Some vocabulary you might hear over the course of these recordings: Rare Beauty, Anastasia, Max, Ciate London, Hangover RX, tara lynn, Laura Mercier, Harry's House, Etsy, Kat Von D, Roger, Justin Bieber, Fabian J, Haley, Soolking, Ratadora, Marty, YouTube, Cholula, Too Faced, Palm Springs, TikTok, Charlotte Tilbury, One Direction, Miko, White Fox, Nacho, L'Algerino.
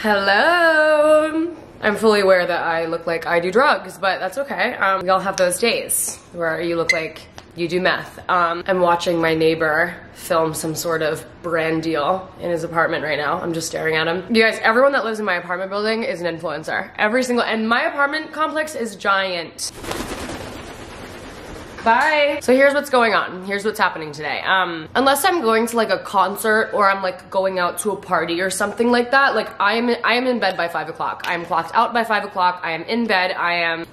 Hello. I'm fully aware that I look like I do drugs, but that's okay. We all have those days where you look like you do meth. I'm watching my neighbor film some sort of brand deal in his apartment right now. I'm just staring at him. You guys, everyone that lives in my apartment building is an influencer. Every single, and my apartment complex is giant. Bye. So here's what's going on. Here's what's happening today. Unless I'm going to like a concert or I'm like going out to a party or something like that, like I am in bed by 5 o'clock. I am clocked out by 5 o'clock. I am in bed.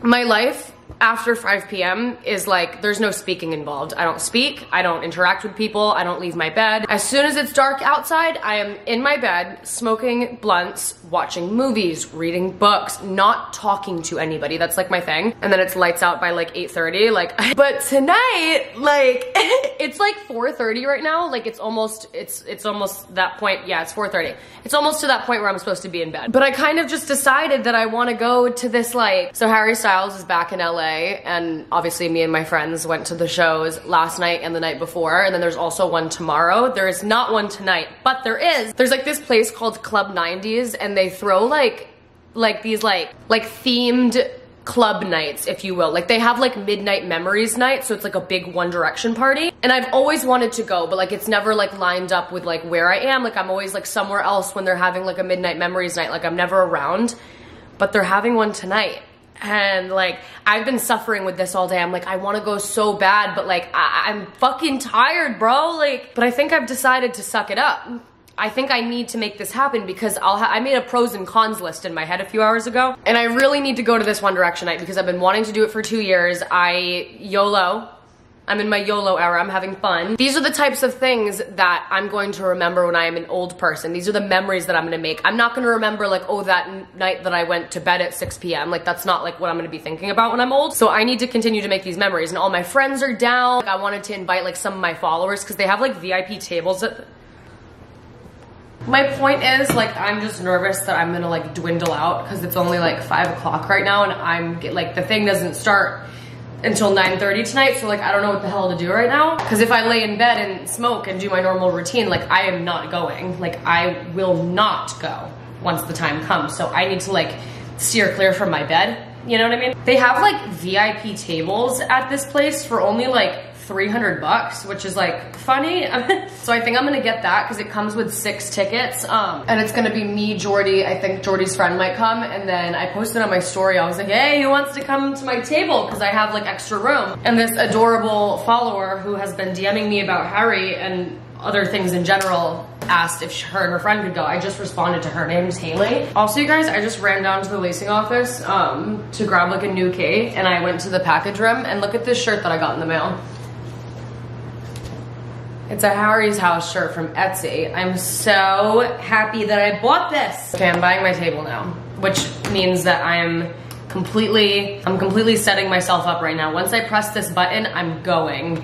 My life after 5 p.m. is like, there's no speaking involved. I don't speak. I don't interact with people. I don't leave my bed. As soon as it's dark outside, I am in my bed, smoking blunts, watching movies, reading books, not talking to anybody. That's like my thing. And then it's lights out by like 8:30. Like, but tonight, like, it's like 4:30 right now. Like it's almost that point. Yeah, it's 4:30. It's almost to that point where I'm supposed to be in bed. But I kind of just decided that I want to go to this like, so Harry Styles is back in LA. And obviously me and my friends went to the shows last night and the night before, and then there's also one tomorrow. There is not one tonight, but there's like this place called Club 90s, and they throw like these like themed club nights, if you will. Like they have like Midnight Memories night, so it's like a big One Direction party. And I've always wanted to go, but like it's never like lined up with like where I am. Like I'm always like somewhere else when they're having like a Midnight Memories night. Like I'm never around, but they're having one tonight. And like, I've been suffering with this all day. I'm like, I want to go so bad, but like, I'm fucking tired, bro. Like, but I think I've decided to suck it up. I think I need to make this happen because I made a pros and cons list in my head a few hours ago. And I really need to go to this One Direction night because I've been wanting to do it for 2 years. YOLO. I'm in my YOLO era, I'm having fun. These are the types of things that I'm going to remember when I am an old person. These are the memories that I'm gonna make. I'm not gonna remember like, oh, that night that I went to bed at 6 p.m. Like that's not like what I'm gonna be thinking about when I'm old. So I need to continue to make these memories, and all my friends are down. Like, I wanted to invite like some of my followers because they have like VIP tables. My point is like, I'm just nervous that I'm gonna like dwindle out because it's only like 5 o'clock right now, and like the thing doesn't start until 9:30 tonight, so like I don't know what the hell to do right now. Because if I lay in bed and smoke and do my normal routine, like I am not going. Like I will not go once the time comes. So I need to like steer clear from my bed. You know what I mean? They have like VIP tables at this place for only like $300, which is like funny. So I think I'm gonna get that because it comes with 6 tickets. And it's gonna be me, Jordy. I think Jordy's friend might come. And then I posted on my story, I was like, hey, who wants to come to my table? Because I have like extra room. And this adorable follower who has been DMing me about Harry and other things in general asked if her and her friend could go. I just responded to her. Name's Haley. Also, you guys, I just ran down to the leasing office to grab like a new key, and I went to the package room, and look at this shirt that I got in the mail. It's a Harry's House shirt from Etsy. I'm so happy that I bought this. Okay, I'm buying my table now, which means that I'm completely setting myself up right now. Once I press this button, I'm going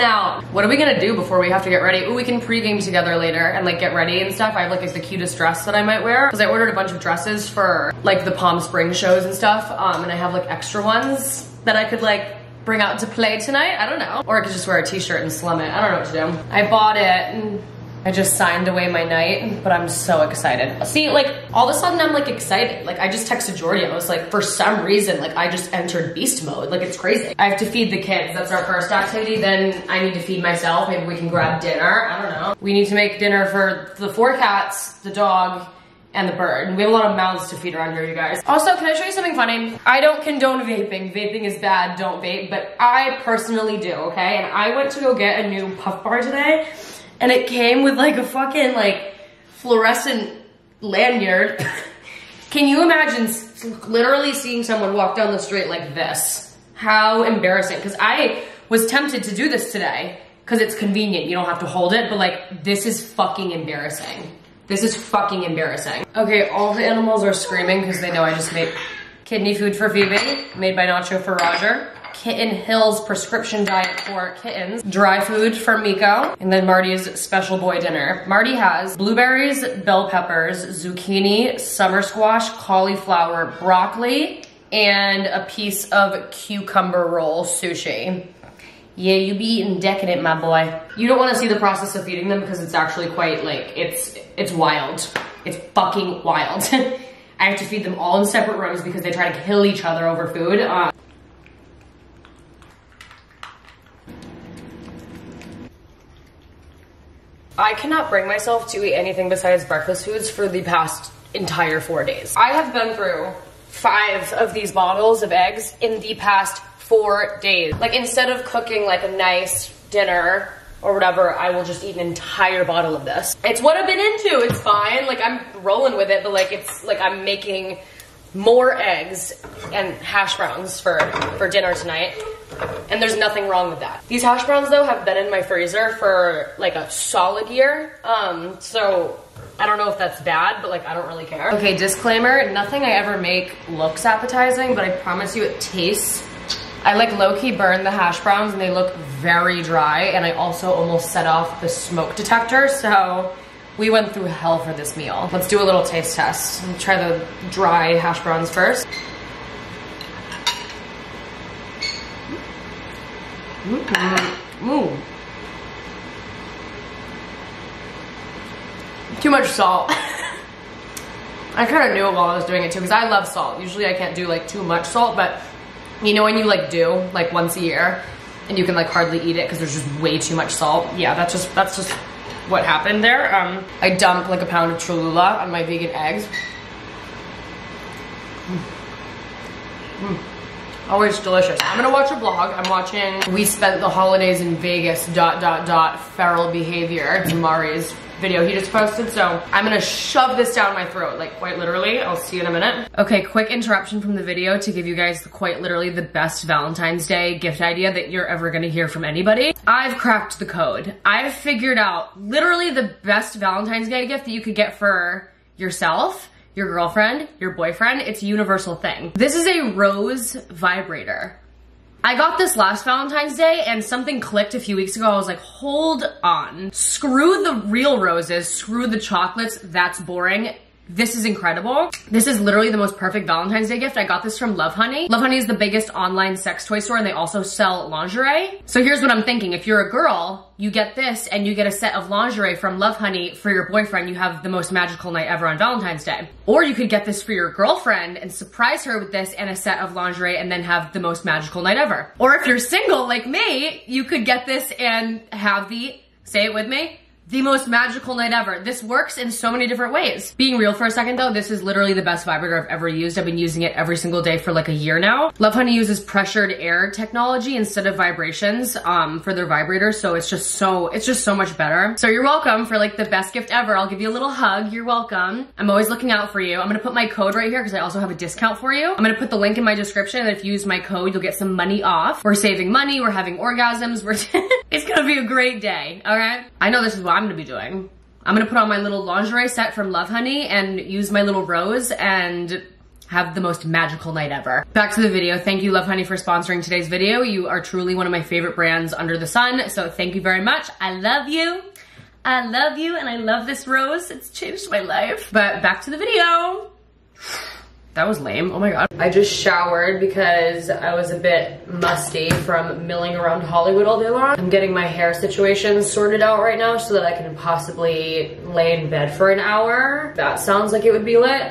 out. What are we gonna do before we have to get ready? Ooh, we can pregame together later and like get ready and stuff. I have like the cutest dress that I might wear because I ordered a bunch of dresses for like the Palm Springs shows and stuff. And I have like extra ones that I could like bring out to play tonight. I don't know. Or I could just wear a t-shirt and slum it. I don't know what to do. I bought it and I just signed away my night, but I'm so excited. See, like all of a sudden I'm like excited. Like I just texted Jordy. I was like, for some reason, like I just entered beast mode. Like it's crazy. I have to feed the kids. That's our first activity. Then I need to feed myself. Maybe we can grab dinner. I don't know. We need to make dinner for the 4 cats, the dog, and the bird. We have a lot of mouths to feed around here, you guys. Also, can I show you something funny? I don't condone vaping. Vaping is bad, don't vape, but I personally do, okay? And I went to go get a new puff bar today, and it came with like a fucking like fluorescent lanyard. Can you imagine literally seeing someone walk down the street like this? How embarrassing, because I was tempted to do this today, because it's convenient, you don't have to hold it, but like, this is fucking embarrassing. This is fucking embarrassing. Okay, all the animals are screaming because they know I just made kidney food for Phoebe, made by Nacho for Roger, Kitten Hills prescription diet for kittens, dry food for Miko, and then Marty's special boy dinner. Marty has blueberries, bell peppers, zucchini, summer squash, cauliflower, broccoli, and a piece of cucumber roll sushi. Yeah, you be eating decadent, my boy. You don't want to see the process of feeding them because it's actually quite like, it's wild. It's fucking wild. I have to feed them all in separate rooms because they try to kill each other over food. I cannot bring myself to eat anything besides breakfast foods for the past entire 4 days. I have been through 5 of these bottles of eggs in the past 4 days. Like, instead of cooking like a nice dinner or whatever, I will just eat an entire bottle of this. It's what I've been into, it's fine. Like, I'm rolling with it, but like, it's like I'm making more eggs and hash browns for dinner tonight. And there's nothing wrong with that. These hash browns though have been in my freezer for like a solid year. So I don't know if that's bad, but like I don't really care. Okay, disclaimer, nothing I ever make looks appetizing, but I promise you it tastes. I like low-key burn the hash browns and they look very dry, and I also almost set off the smoke detector, so we went through hell for this meal. Let's do a little taste test. Let's try the dry hash browns first. Mm-hmm. Ooh. Too much salt. I kind of knew it while I was doing it too, because I love salt. Usually I can't do like too much salt, but you know when you like do like once a year and you can like hardly eat it because there's just way too much salt? Yeah, that's just what happened there. I dumped like a pound of Cholula on my vegan eggs. Always delicious. I'm gonna watch a vlog. I'm watching We Spent the Holidays in Vegas ... Feral Behavior. It's Mari's video he just posted, so I'm gonna shove this down my throat, like quite literally. I'll see you in a minute. Okay, quick interruption from the video to give you guys quite literally the best Valentine's Day gift idea that you're ever gonna hear from anybody. I've cracked the code. I've figured out literally the best Valentine's Day gift that you could get for yourself, your girlfriend, your boyfriend. It's a universal thing. This is a rose vibrator. I got this last Valentine's Day and something clicked a few weeks ago. I was like, hold on. Screw the real roses, screw the chocolates, that's boring. This is incredible. This is literally the most perfect Valentine's Day gift. I got this from Love Honey. Love Honey is the biggest online sex toy store, and they also sell lingerie. So here's what I'm thinking. If you're a girl, you get this and you get a set of lingerie from Love Honey for your boyfriend. You have the most magical night ever on Valentine's Day. Or you could get this for your girlfriend and surprise her with this and a set of lingerie and then have the most magical night ever. Or if you're single like me, you could get this and have the, say it with me, the most magical night ever. This works in so many different ways. Being real for a second though, this is literally the best vibrator I've ever used. I've been using it every single day for like a year now. Love Honey uses pressured air technology instead of vibrations for their vibrator, so it's just so much better. So you're welcome for like the best gift ever. I'll give you a little hug. You're welcome. I'm always looking out for you. I'm gonna put my code right here because I also have a discount for you. I'm gonna put the link in my description, and if you use my code, you'll get some money off. We're saving money. We're having orgasms. We're it's gonna be a great day, all right? I know this is what I'm gonna be doing. I'm gonna put on my little lingerie set from Love Honey and use my little rose and have the most magical night ever. Back to the video. Thank you, Love Honey, for sponsoring today's video. You are truly one of my favorite brands under the sun, so thank you very much. I love you. I love you, and I love this rose. It's changed my life. But back to the video. That was lame, oh my God. I just showered because I was a bit musty from milling around Hollywood all day long. I'm getting my hair situation sorted out right now so that I can possibly lay in bed for an hour. That sounds like it would be lit.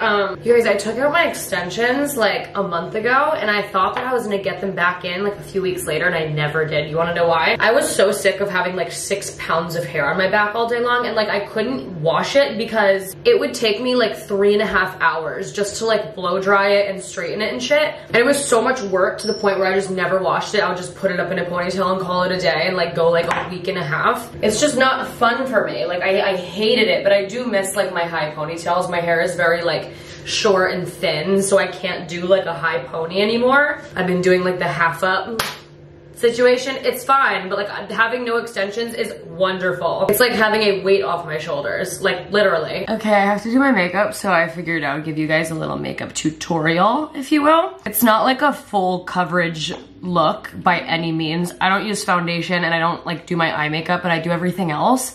You guys, I took out my extensions like a month ago, and I thought that I was gonna get them back in like a few weeks later, and I never did. You wanna know why? I was so sick of having like 6 pounds of hair on my back all day long, and like I couldn't wash it because it would take me like 3.5 hours just to like blow dry it and straighten it and shit, and it was so much work to the point where I just never washed it. I would just put it up in a ponytail and call it a day and like go like a week and a half. It's just not fun for me. Like I hated it, but I do miss like my high ponytails. My hair is very like short and thin, so I can't do like a high pony anymore. I've been doing like the half up situation. It's fine, but like having no extensions is wonderful. It's like having a weight off my shoulders, like literally. Okay, I have to do my makeup, so I figured I would give you guys a little makeup tutorial, if you will. It's not like a full coverage look by any means. I don't use foundation and I don't like do my eye makeup, but I do everything else.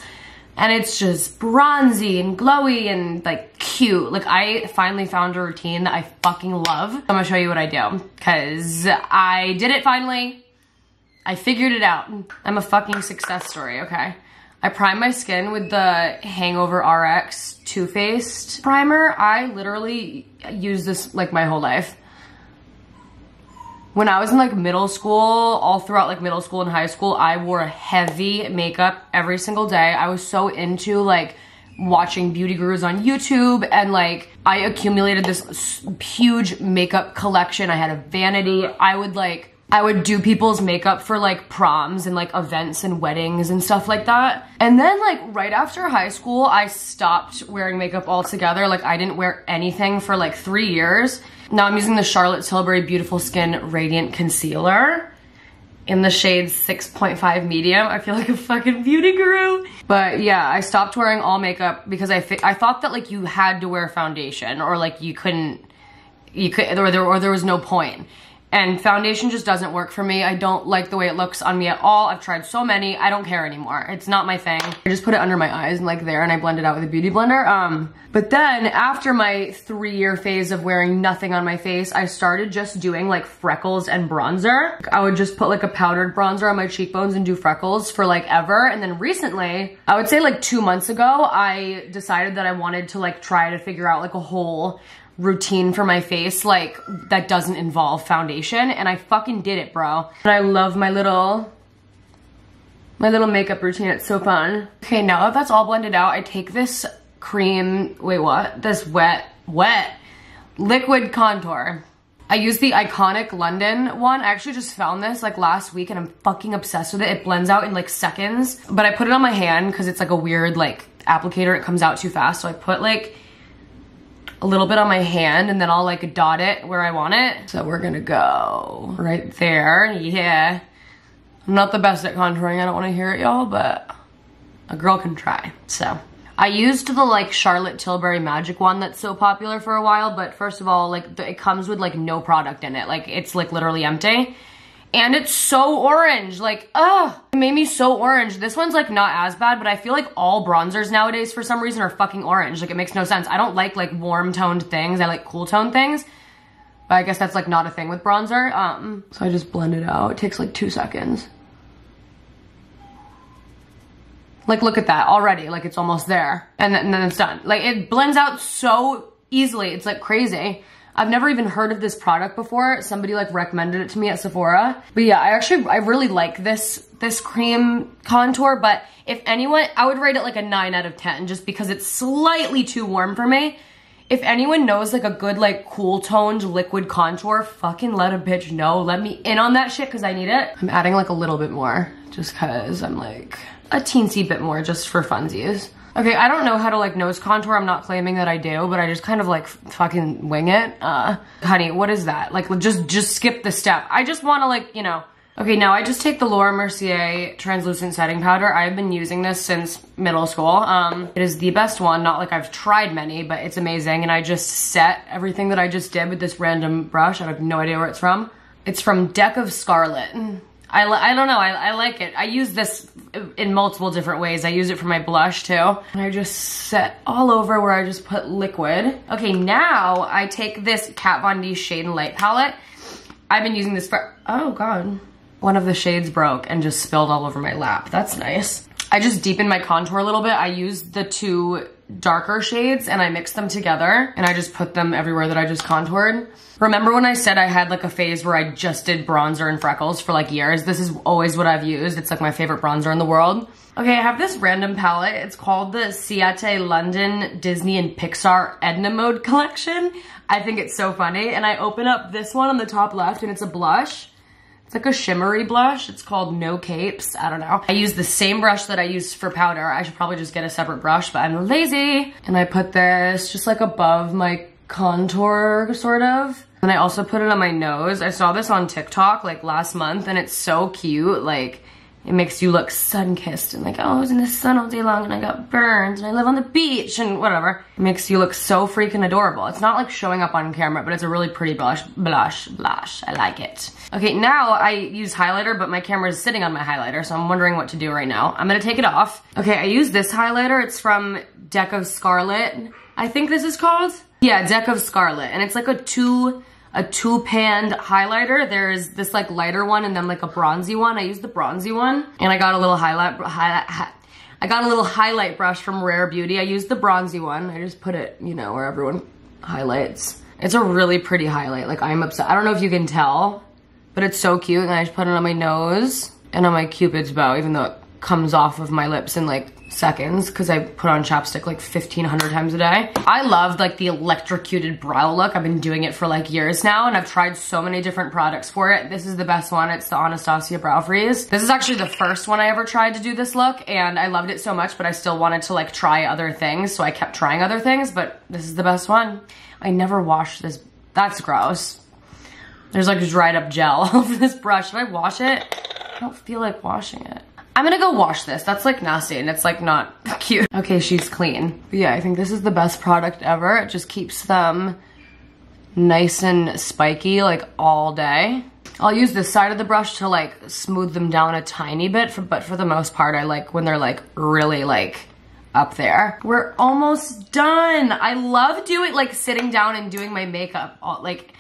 And it's just bronzy and glowy and like cute. Like I finally found a routine that I fucking love. I'm gonna show you what I do, cause I did it finally. I figured it out. I'm a fucking success story, okay? I prime my skin with the Hangover RX Too Faced primer. I literally use this like my whole life. When I was in like middle school, all throughout like middle school and high school, I wore heavy makeup every single day. I was so into like watching beauty gurus on YouTube, and like I accumulated this huge makeup collection. I had a vanity. I would do people's makeup for like proms and like events and weddings and stuff like that. And then like right after high school, I stopped wearing makeup altogether. Like I didn't wear anything for like 3 years. Now I'm using the Charlotte Tilbury Beautiful Skin Radiant Concealer in the shade 6.5 medium. I feel like a fucking beauty guru. But yeah, I stopped wearing all makeup because I thought that like you had to wear foundation, or like you couldn't, or there was no point. And foundation just doesn't work for me. I don't like the way it looks on me at all. I've tried so many. I don't care anymore. It's not my thing. I just put it under my eyes and like there, and I blend it out with a beauty blender. But then after my 3-year phase of wearing nothing on my face, I started just doing like freckles and bronzer. I would just put like a powdered bronzer on my cheekbones and do freckles for like ever. And then recently, I would say like 2 months ago, I decided that I wanted to like try to figure out like a whole routine for my face, like that doesn't involve foundation, and I fucking did it, bro. And I love my little makeup routine. It's so fun. Okay, now that that's all blended out, I take this wet liquid contour. I use the Iconic London one. I actually just found this like last week and I'm fucking obsessed with it. It blends out in like seconds, but I put it on my hand because it's like a weird like applicator. It comes out too fast, so I put like a little bit on my hand, and then I'll like dot it where I want it. So we're gonna go right there, yeah. I'm not the best at contouring, I don't wanna hear it, y'all, but a girl can try, so. I used the like Charlotte Tilbury Magic one that's so popular for a while, but first of all, like it comes with like no product in it. Like it's like literally empty. And it's so orange, like, ugh. It made me so orange. This one's like not as bad, but I feel like all bronzers nowadays for some reason are fucking orange. Like it makes no sense. I don't like warm toned things. I like cool toned things. But I guess that's like not a thing with bronzer. So I just blend it out. It takes like 2 seconds. Like look at that already. Like it's almost there. And then it's done. Like it blends out so easily. It's like crazy. I've never even heard of this product before. Somebody like recommended it to me at Sephora. But yeah, I really like this cream contour, but if anyone, I would rate it like a 9 out of 10 just because it's slightly too warm for me. If anyone knows like a good like cool toned liquid contour, fucking let a bitch know. Let me in on that shit, cause I need it. I'm adding like a little bit more just cause I'm like a teensy bit more just for funsies. Okay, I don't know how to like nose contour. I'm not claiming that I do, but I just kind of like fucking wing it. Honey, what is that? Like just skip the step. I just wanna like, you know. Okay, now I just take the Laura Mercier translucent setting powder. I've been using this since middle school. It is the best one. Not like I've tried many, but it's amazing. And I just set everything that I just did with this random brush. I have no idea where it's from. It's from Deck of Scarlet. I don't know, I like it. I use this in multiple different ways. I use it for my blush too. And I just set all over where I just put liquid. Okay, now I take this Kat Von D Shade and Light palette. I've been using this for, oh God. One of the shades broke and just spilled all over my lap. That's nice. I just deepen my contour a little bit. I use the two darker shades and I mix them together and I just put them everywhere that I just contoured. Remember when I said I had like a phase where I just did bronzer and freckles for like years? This is always what I've used. It's like my favorite bronzer in the world. Okay, I have this random palette. It's called the Ciate London Disney and Pixar Edna Mode collection. I think it's so funny. And I open up this one on the top left and it's a blush. It's like a shimmery blush. It's called No Capes. I don't know. I use the same brush that I used for powder. I should probably just get a separate brush, but I'm lazy. And I put this just like above my contour, sort of. And I also put it on my nose. I saw this on TikTok like last month and it's so cute. Like it makes you look sun-kissed and like, oh, I was in the sun all day long and I got burns and I live on the beach and whatever. It makes you look so freaking adorable. It's not like showing up on camera, but it's a really pretty blush. I like it. Okay, now I use highlighter, but my camera is sitting on my highlighter, so I'm wondering what to do right now. I'm gonna take it off. Okay, I use this highlighter. It's from Deck of Scarlet, I think this is called. Yeah, Deck of Scarlet, and it's like a two-panned highlighter. There's this like lighter one and then like a bronzy one. I used the bronzy one and I got a little highlight. I got a little highlight brush from Rare Beauty. I used the bronzy one. I just put it, you know, where everyone highlights. It's a really pretty highlight. Like, I'm obsessed. I don't know if you can tell, but it's so cute. And I just put it on my nose and on my Cupid's bow, even though it comes off of my lips in like seconds because I put on chapstick like 1,500 times a day. I loved like the electrocuted brow look. I've been doing it for like years now, and I've tried so many different products for it. This is the best one. It's the Anastasia Brow Freeze. This is actually the first one I ever tried to do this look, and I loved it so much, but I still wanted to like try other things, so I kept trying other things, but this is the best one. I never washed this. That's gross. There's like dried up gel over this brush. Should I wash it? I don't feel like washing it. I'm gonna go wash this. That's like nasty and it's like not cute. Okay, she's clean. But yeah, I think this is the best product ever. It just keeps them nice and spiky like all day. I'll use this side of the brush to like smooth them down a tiny bit, but for the most part, I like when they're like really like up there. We're almost done. I love doing like sitting down and doing my makeup. Like,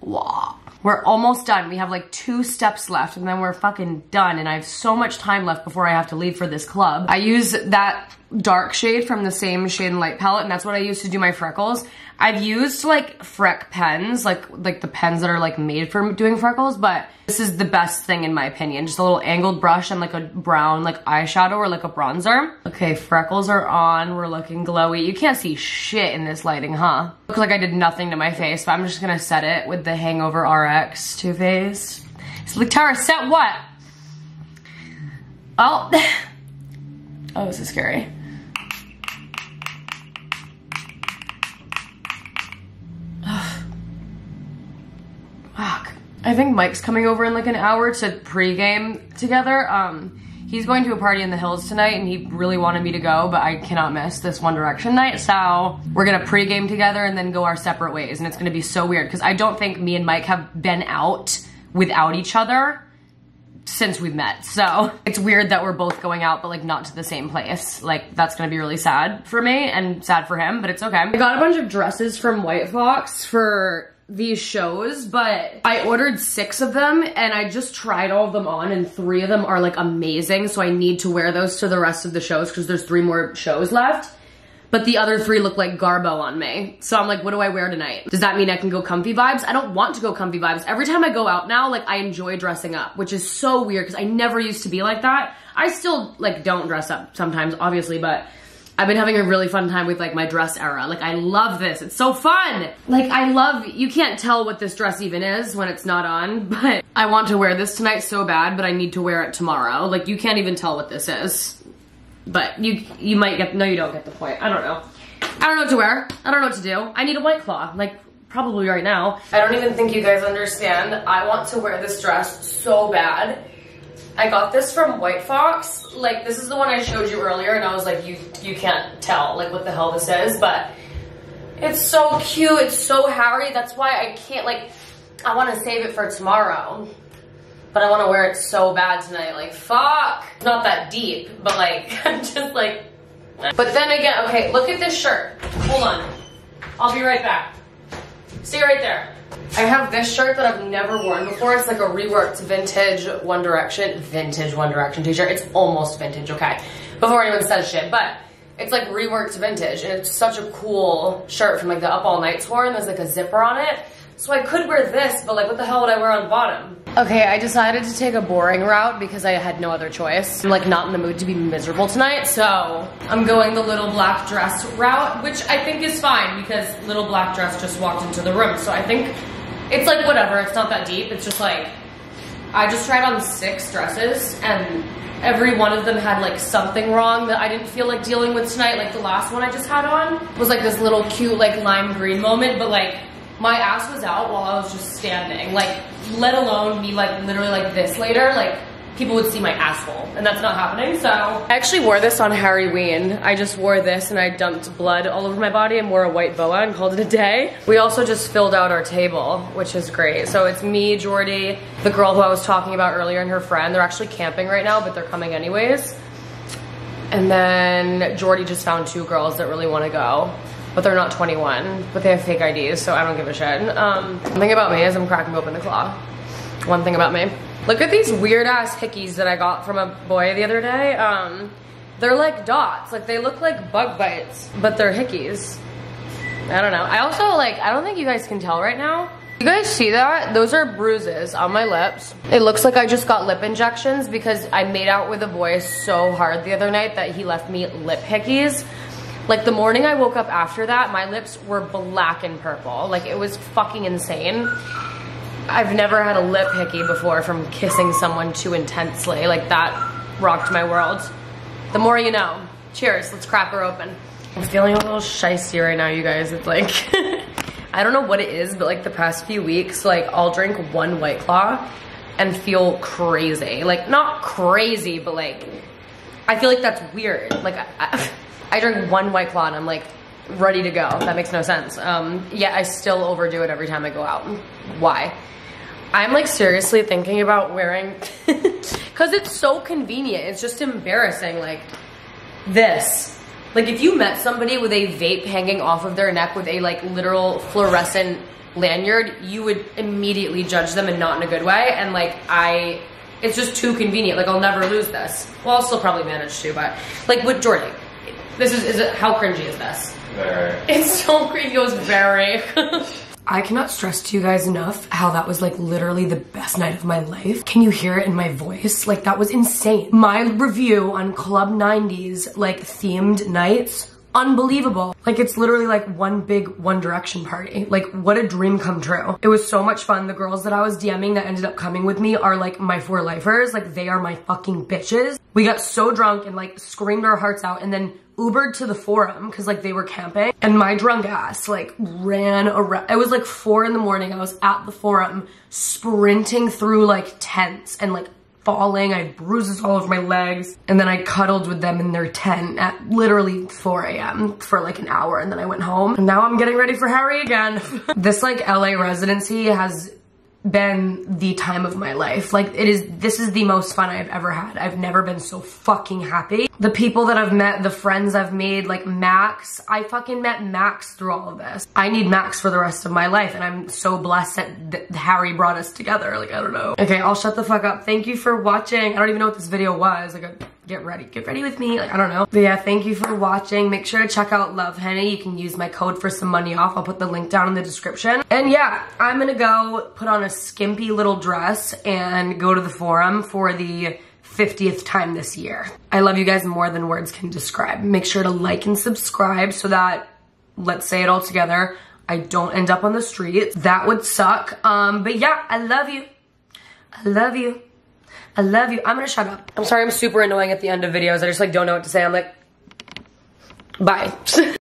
wow. We're almost done. We have like 2 steps left and then we're fucking done, and I have so much time left before I have to leave for this club. I use that dark shade from the same Shade and Light palette, and that's what I use to do my freckles. I've used like freck pens, like the pens that are like made for doing freckles, but this is the best thing in my opinion. Just a little angled brush and like a brown like eyeshadow or like a bronzer. Okay, freckles are on. We're looking glowy. You can't see shit in this lighting, huh? Looks like I did nothing to my face, but I'm just gonna set it with the Hangover RX Too Faced. So, like, Tara, set what? Oh. Oh, this is scary. I think Mike's coming over in like an hour to pregame together. He's going to a party in the hills tonight and he really wanted me to go, but I cannot miss this One Direction night. So we're gonna pregame together and then go our separate ways. And it's gonna be so weird because I don't think me and Mike have been out without each other since we've met. So it's weird that we're both going out, but like not to the same place. Like that's gonna be really sad for me and sad for him, but it's okay. I got a bunch of dresses from White Fox for these shows, but I ordered 6 of them and I just tried all of them on, and 3 of them are like amazing, so I need to wear those to the rest of the shows because there's 3 more shows left, but the other 3 look like Garbo on me. So I'm like, what do I wear tonight? Does that mean I can go comfy vibes? I don't want to go comfy vibes. Every time I go out now, like I enjoy dressing up, which is so weird because I never used to be like that. I still like don't dress up sometimes, obviously, but I've been having a really fun time with like my dress era. Like I love this, it's so fun. Like I love, you can't tell what this dress even is when it's not on, but I want to wear this tonight so bad, but I need to wear it tomorrow. Like you can't even tell what this is, but you might get, no you don't get the point. I don't know. I don't know what to wear. I don't know what to do. I need a White Claw, like probably right now. I don't even think you guys understand. I want to wear this dress so bad. I got this from White Fox. Like this is the one I showed you earlier and I was like, you can't tell like what the hell this is, but it's so cute, it's so Harry. That's why I can't, like I wanna save it for tomorrow, but I wanna wear it so bad tonight, like fuck. It's not that deep, but like, I'm just like. But then again, okay, look at this shirt. Hold on, I'll be right back. See you right there. I have this shirt that I've never worn before. It's like a reworked vintage One Direction t-shirt. It's almost vintage, okay? Before anyone says shit, but it's like reworked vintage and it's such a cool shirt from like the Up All Night tour, and there's like a zipper on it. So I could wear this, but like what the hell would I wear on the bottom? Okay, I decided to take a boring route because I had no other choice. I'm like not in the mood to be miserable tonight, so I'm going the little black dress route, which I think is fine because little black dress just walked into the room. So I think it's like whatever, it's not that deep. It's just like, I just tried on 6 dresses and every one of them had like something wrong that I didn't feel like dealing with tonight. Like the last one I just had on was like this little cute like lime green moment, but like my ass was out while I was just standing. Like, let alone me like literally like this later, like people would see my asshole and that's not happening, so. I actually wore this on Harryween. I just wore this and I dumped blood all over my body and wore a white boa and called it a day. We also just filled out our table, which is great. So it's me, Jordy, the girl who I was talking about earlier, and her friend. They're actually camping right now, but they're coming anyways. And then Jordy just found 2 girls that really wanna go, but they're not 21, but they have fake IDs, so I don't give a shit. One thing about me is I'm cracking open the claw. One thing about me. Look at these weird ass hickeys that I got from a boy the other day. They're like dots. Like, they look like bug bites, but they're hickeys. I don't know. I also, like, I don't think you guys can tell right now. You guys see that? Those are bruises on my lips. It looks like I just got lip injections because I made out with a boy so hard the other night that he left me lip hickeys. Like, the morning I woke up after that, my lips were black and purple. Like, it was fucking insane. I've never had a lip hickey before from kissing someone too intensely. Like, that rocked my world. The more you know. Cheers, let's crack her open. I'm feeling a little shicey right now, you guys. It's like, I don't know what it is, but like the past few weeks, like I'll drink one White Claw and feel crazy. Like, not crazy, but like, I feel like that's weird. Like, I drink one White Claw and I'm like, ready to go. That makes no sense. Yeah, I still overdo it every time I go out. Why? I'm like seriously thinking about wearing, cause it's so convenient. It's just embarrassing, like this. Like if you met somebody with a vape hanging off of their neck with a like literal fluorescent lanyard, you would immediately judge them and not in a good way. And like it's just too convenient. Like I'll never lose this. Well, I'll still probably manage to, but like with Jordy, this is it, how cringy is this? Very. It's so cringy, it goes very. I cannot stress to you guys enough how that was like literally the best night of my life. Can you hear it in my voice? Like that was insane. My review on Club 90s, like themed nights, unbelievable. Like it's literally like one big One Direction party. Like what a dream come true. It was so much fun. The girls that I was DMing that ended up coming with me are like my four lifers. Like they are my fucking bitches. We got so drunk and like screamed our hearts out and then Ubered to the Forum because like they were camping and my drunk ass like ran around. It was like 4 in the morning. I was at the Forum sprinting through like tents and like falling. I had bruises all over my legs and then I cuddled with them in their tent at literally 4 a.m. for like an hour and then I went home. And now I'm getting ready for Harry again. This like LA residency has been the time of my life. Like this is the most fun I've ever had. I've never been so fucking happy. The people that I've met, the friends I've made, like Max, I fucking met Max through all of this. I need Max for the rest of my life and I'm so blessed that Harry brought us together. Like, I don't know. Okay, I'll shut the fuck up. Thank you for watching. I don't even know what this video was. Like, get ready with me. Like, I don't know. But yeah, thank you for watching. Make sure to check out Love Honey. You can use my code for some money off. I'll put the link down in the description. And yeah, I'm gonna go put on a skimpy little dress and go to the Forum for the 50th time this year. I love you guys more than words can describe. Make sure to like and subscribe so that, let's say it all together, I don't end up on the streets. That would suck. But yeah, I love you. I love you. I love you. I'm gonna shut up. I'm sorry I'm super annoying at the end of videos. I just like don't know what to say. I'm like, bye.